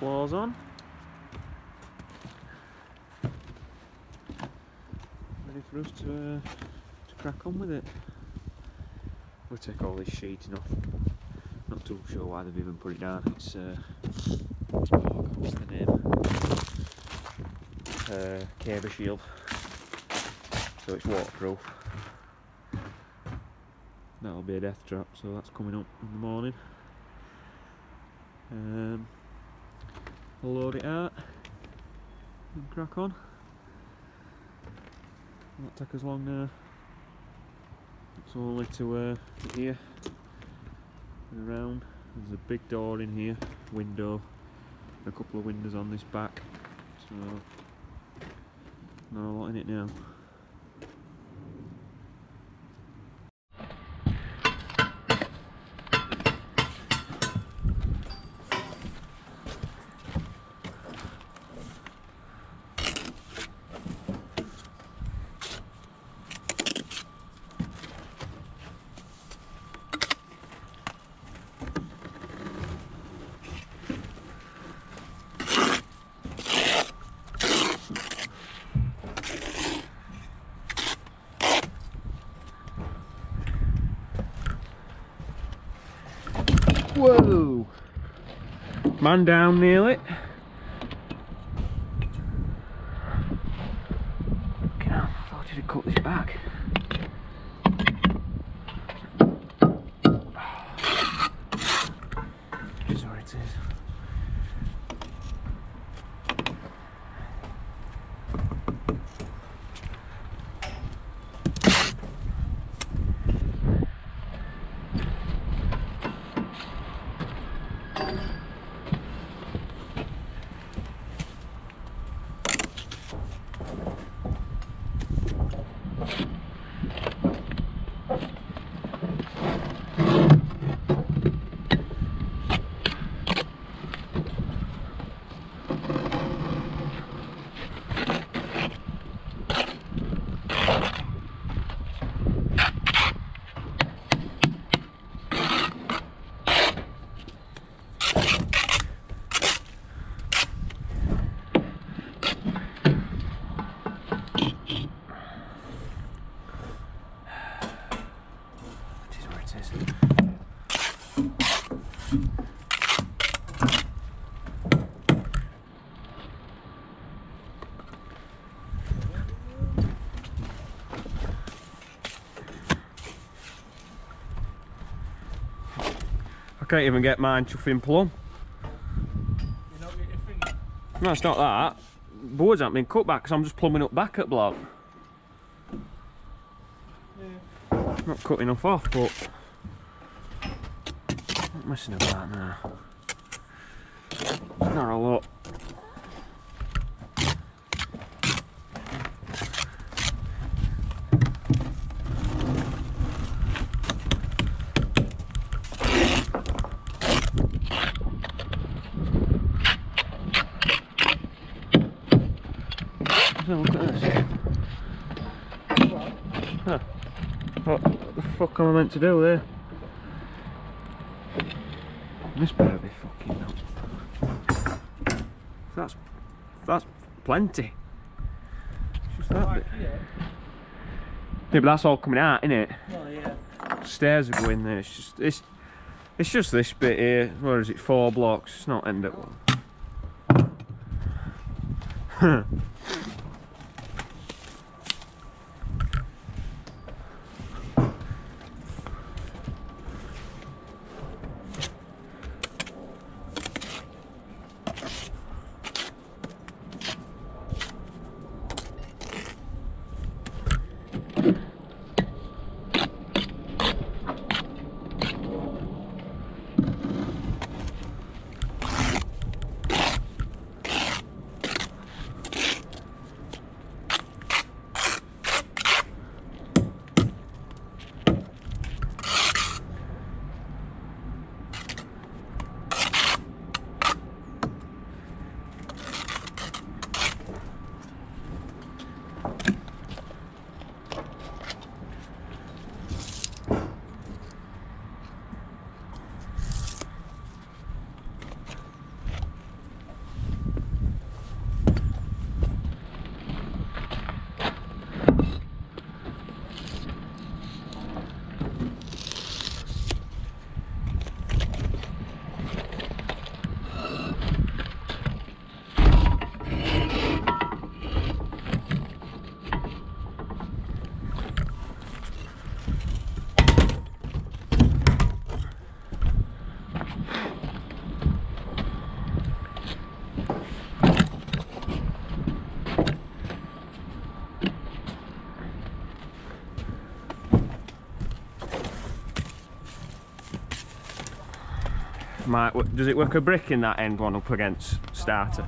floors on. Ready for us to crack on with it. We'll take all this sheeting off. Not too sure why they've even put it down. It's what's the name? Cable shield. So it's waterproof. That'll be a death trap, so that's coming up in the morning. We'll load it out and crack on. Won't take us long now. It's only to here and around. There's a big door in here, window, and a couple of windows on this back. So not a lot in it now. Whoa! Man down, nearly. Fucking hell, I thought you'd have cut this back. That's where it is. I can't even get mine chuffing plumb. You're not getting it? No, it's not that. Boards haven't been cut back because I'm just plumbing up back at block. Yeah. Not cut enough off, but not messing about now. Not a lot. Look at this. Huh. What the fuck am I meant to do there? This better be fucking nuts. That's plenty. It's just that bit. Yeah, but that's all coming out, isn't it? Oh yeah. Stairs are going there. It's just this bit here. Where is it? 4 blocks. It's not end at one. Huh. might work. Does it work a brick in that end one up against starter?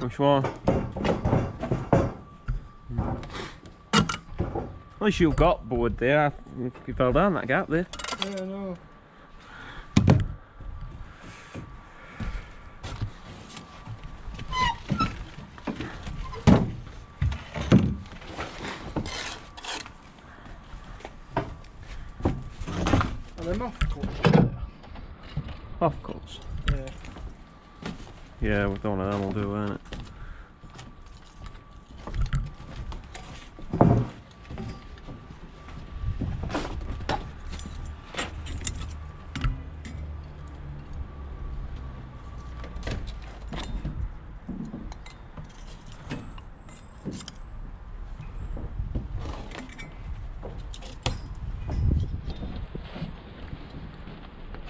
Which one? At least you've got board there. You fell down that gap there. Yeah, I know. Are they off course? Off course? Yeah. Yeah, with one of them will do, won't it?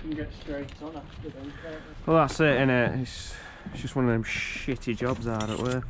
You can get straight on after them, can't you? Well, that's it, innit? It's just one of them shitty jobs hard at work.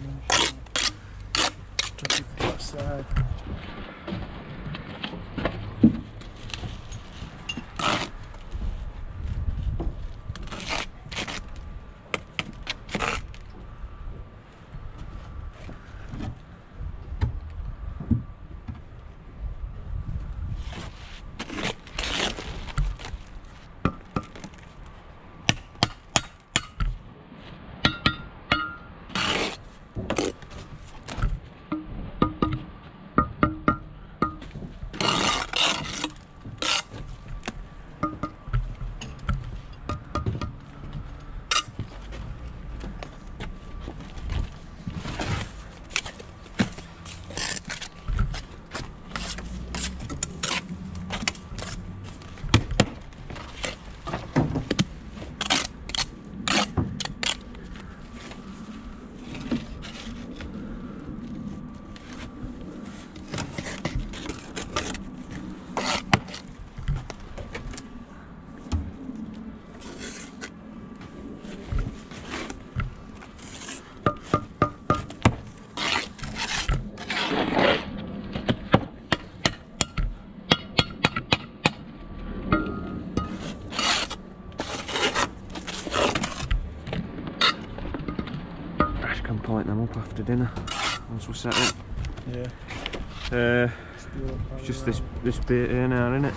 combination. Took it to the side. Light them up after dinner once we set up. Yeah. It's just this bit here now, isn't it?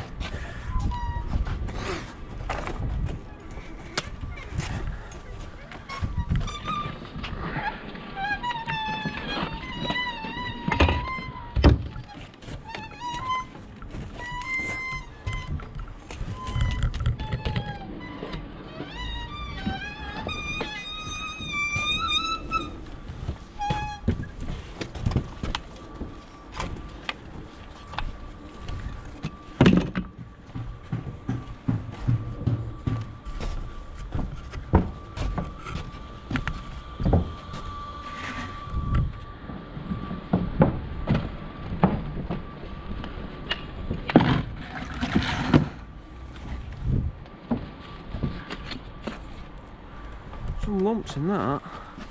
Lumps in that.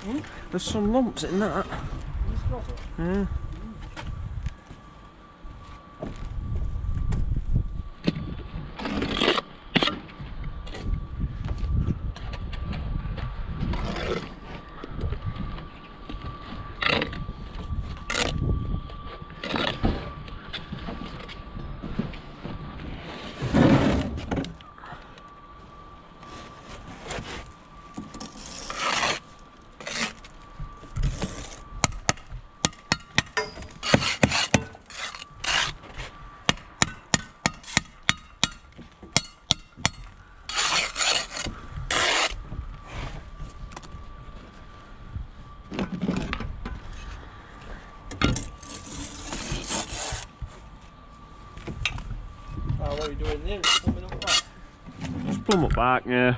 Mm. There's some lumps in that. Yeah. What are you doing there? Just plumbing up back? Just plumb up back, yeah.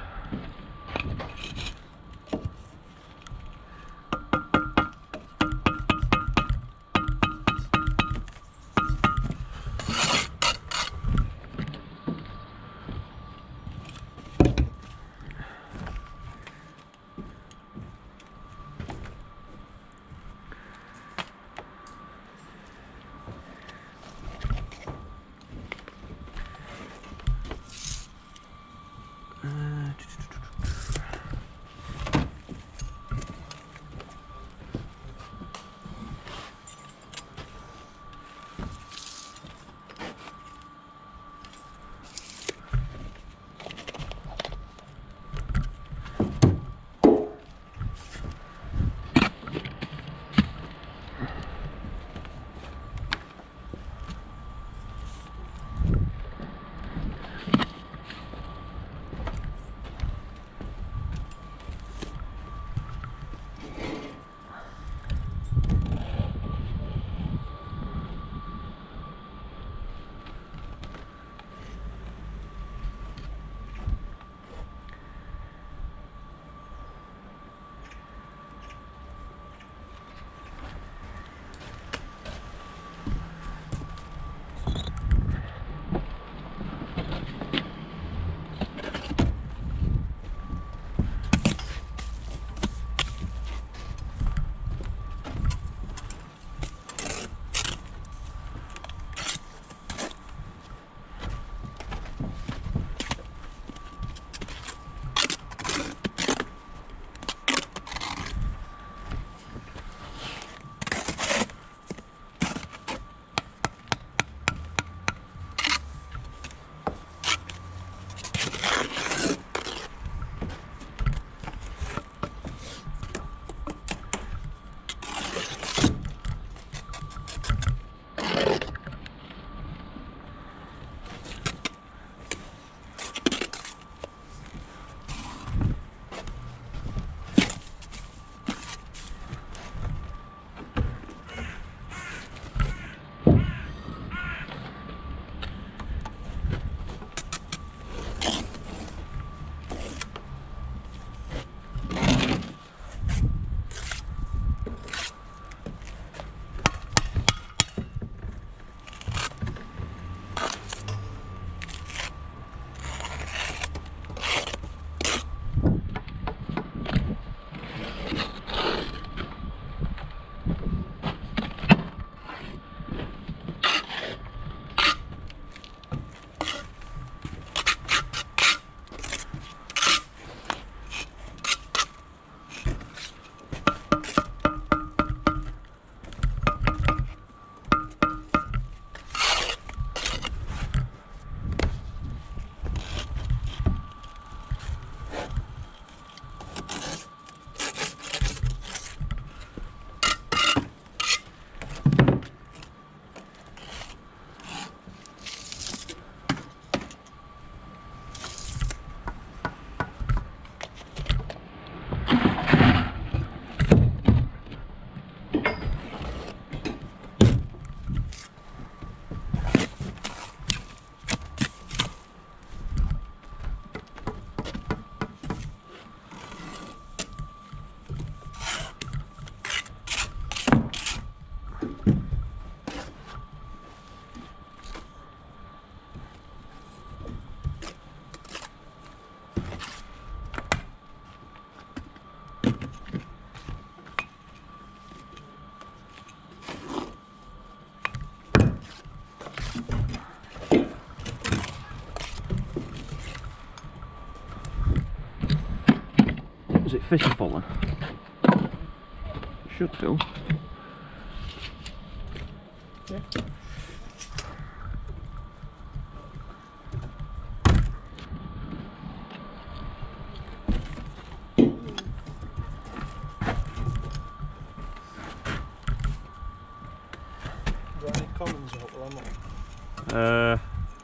fish are falling. Should do. Yeah.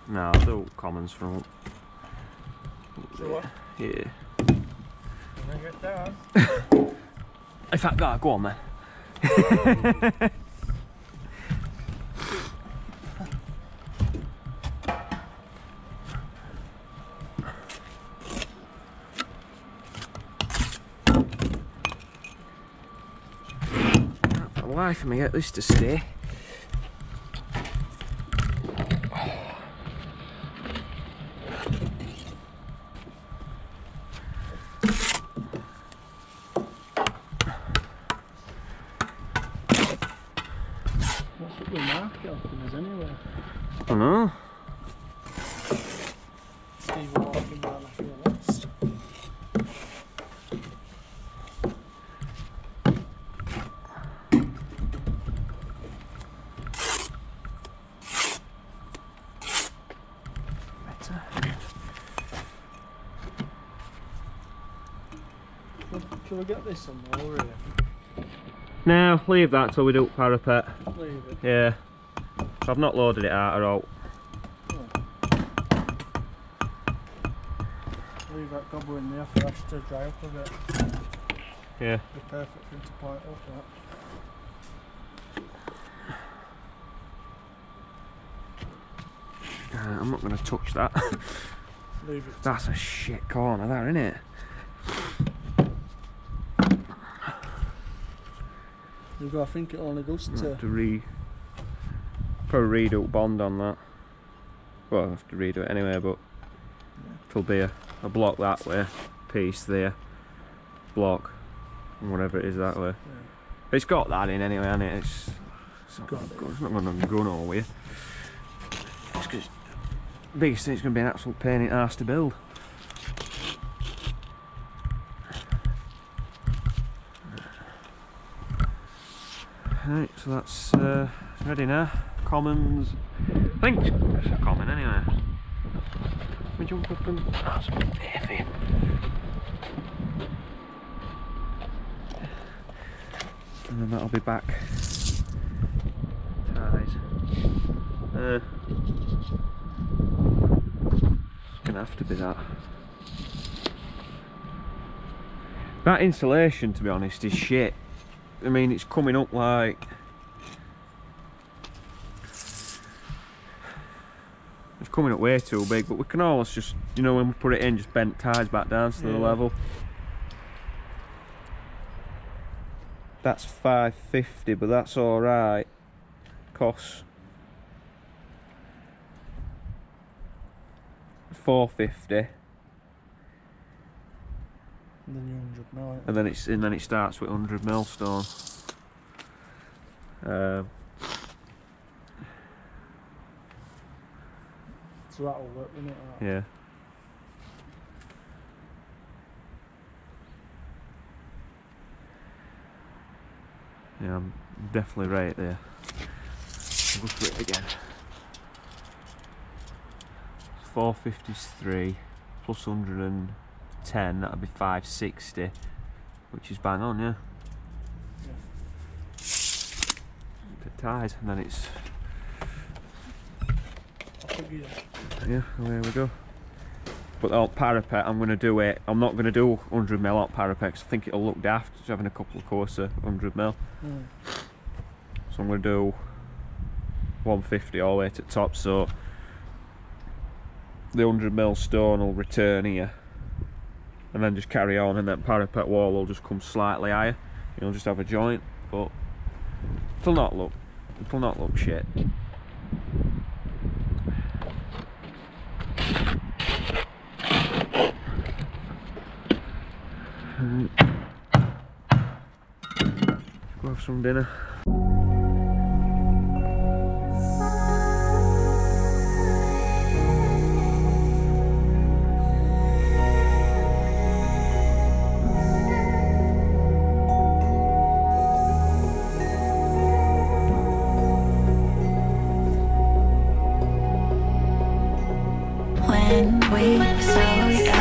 No, I don't commons from up. So yeah. In fact, go on then. Can't for the life of me get this to stay. I know. Better. Shall we get this on the wall? No, leave that till we do parapet. Leave it. Yeah. I've not loaded it out at all. Leave that gobble in there for us to dry up a bit. Yeah. It'd be perfect for him to point up at. I'm not going to touch that. Leave it. That's a shit corner there, isn't it? You've got, I think it only goes to... Probably redo bond on that. Well, I have to redo it anyway, but yeah. It'll be a block that way, piece there, block, and whatever it is that way. Yeah. It's got that in anyway, hasn't it? It's not going to go nowhere. It's because the biggest thing, it's going to be an absolute pain in the arse to build. Right, so that's ready now. Commons. I think it's a common anyway. Let me jump up and... That's a bit heavy. And then that'll be back. Ties. It's gonna have to be that. That insulation, to be honest, is shit. I mean, it's coming up like... It's coming up way too big, but we can always just, you know, when we put it in, just bend ties back down to the level. That's 550, but that's alright. Costs 450. And then 100 mil. And then it starts with 100 mil stone. So that'll work, won't it? That? Yeah. Yeah, I'm definitely right there. I'll go for it again. 453 plus 110, that'll be 560, which is bang on, yeah. Bit tied, and then it's... Yeah, there we go. But the old parapet, I'm going to do it. I'm not going to do 100 mil out parapet because I think it'll look daft just having a couple of courses 100 mil. Mm. So I'm going to do 150 all the way to the top. So the 100 mil stone will return here and then just carry on, and then parapet wall will just come slightly higher. You'll just have a joint, but it'll not look shit. Go have some dinner. 10 weeks.